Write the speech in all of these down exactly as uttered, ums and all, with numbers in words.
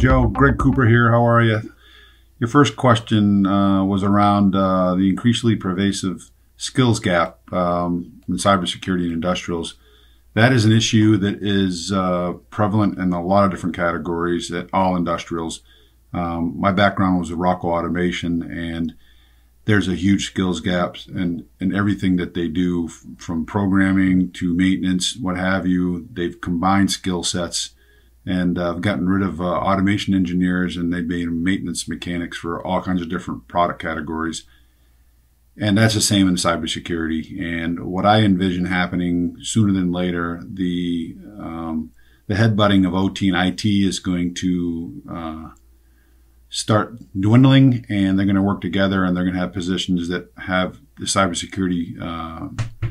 Joe, Greg Cooper here. How are you? Your first question uh, was around uh, the increasingly pervasive skills gap um, in cybersecurity and industrials. That is an issue that is uh, prevalent in a lot of different categories at all industrials. Um, my background was with Rockwell Automation, and there's a huge skills gap in, in everything that they do, from programming to maintenance, what have you. They've combined skill sets and uh, gotten rid of uh, automation engineers, and they've made maintenance mechanics for all kinds of different product categories. And that's the same in cybersecurity. And what I envision happening sooner than later, the um, the headbutting of O T and I T is going to uh, start dwindling, and they're going to work together, and they're going to have positions that have the cybersecurity uh,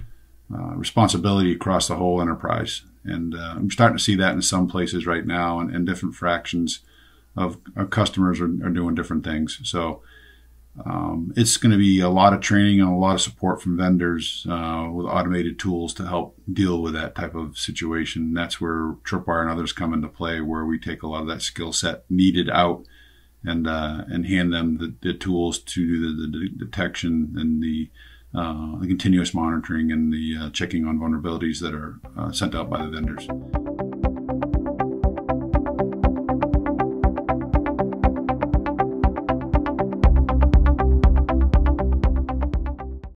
uh, responsibility across the whole enterprise. And uh, I'm starting to see that in some places right now, and, and different fractions of our customers are, are doing different things. So um, it's going to be a lot of training and a lot of support from vendors uh, with automated tools to help deal with that type of situation. And that's where Tripwire and others come into play, where we take a lot of that skill set needed out and uh, and hand them the, the tools to do the, the, the detection and the Uh, the continuous monitoring and the uh, checking on vulnerabilities that are uh, sent out by the vendors.